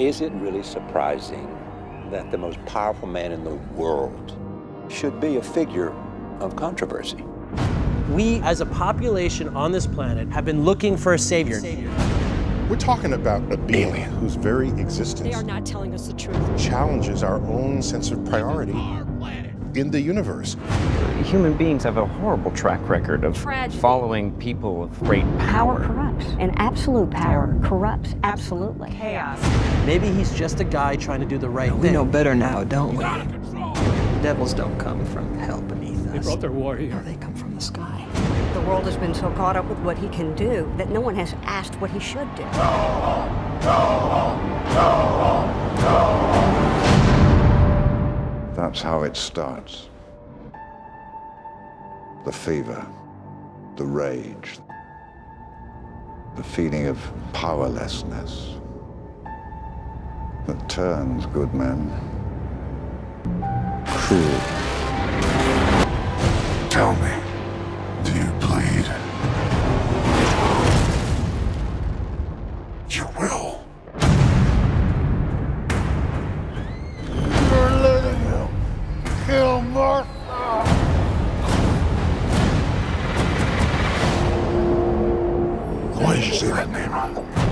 Is it really surprising that the most powerful man in the world should be a figure of controversy? We, as a population on this planet, have been looking for a savior. We're talking about a being whose very existence they are not telling us the truth. Challenges our own sense of priority in the universe. Human beings have a horrible track record of following people of great power. Power corrupts, and absolute power corrupts, absolutely. Chaos. Maybe he's just a guy trying to do the right thing. We know better now, don't we? The devils don't come from hell beneath us. They brought their warrior. No, they come from the sky. The world has been so caught up with what he can do that no one has asked what he should do. That's how it starts. The fever, the rage, the feeling of powerlessness that turns good men cruel. Tell me, do you bleed? You will. You're letting him kill Martha. Why did you say that name?